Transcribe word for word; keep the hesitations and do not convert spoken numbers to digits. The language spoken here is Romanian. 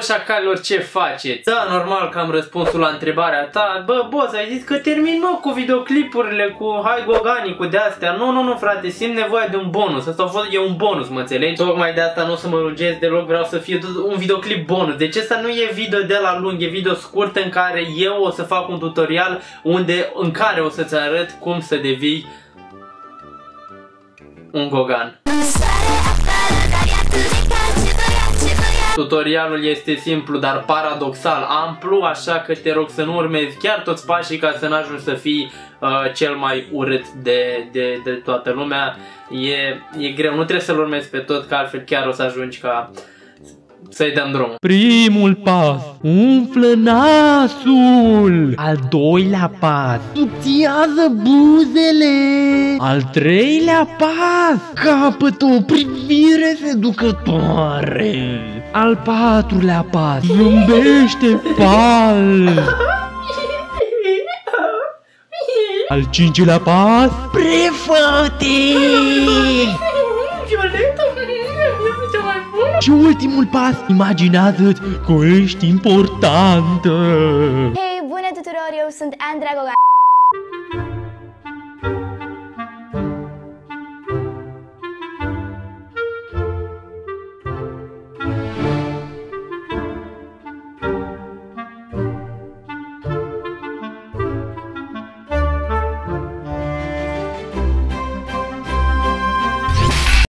bă, șacalilor, ce faceți? Da, normal că am răspunsul la întrebarea ta. Bă, boss, ai zis că termin, mă, cu videoclipurile, cu Hai Gogani, cu de-astea. Nu, nu, nu, frate, simt nevoia de un bonus. Asta a fost, e un bonus, mă înțelegi? Tocmai de asta nu o să mă lungesc deloc, vreau să fie un videoclip bonus. Deci asta nu e video de la lung, e video scurt în care eu o să fac un tutorial unde, în care o să-ți arăt cum să devii un gogan. Tutorialul este simplu, dar paradoxal amplu, așa că te rog să nu urmezi chiar toți pașii ca să n-ajungi să fii uh, cel mai urât de, de, de toată lumea. E, e greu, nu trebuie să-l urmezi pe tot, că altfel chiar o să ajungi ca să-i dăm drumul. Primul pas, umflă nasul. Al doilea pas, subțiază buzele. Al treilea pas, capătă o privire seducătoare. Al patrulea pas, zâmbește fals. Al cincilea pas, prefăte. Și ultimul pas, imaginează-ți că ești importantă. Hei, bună tuturor, eu sunt Andra Gogan.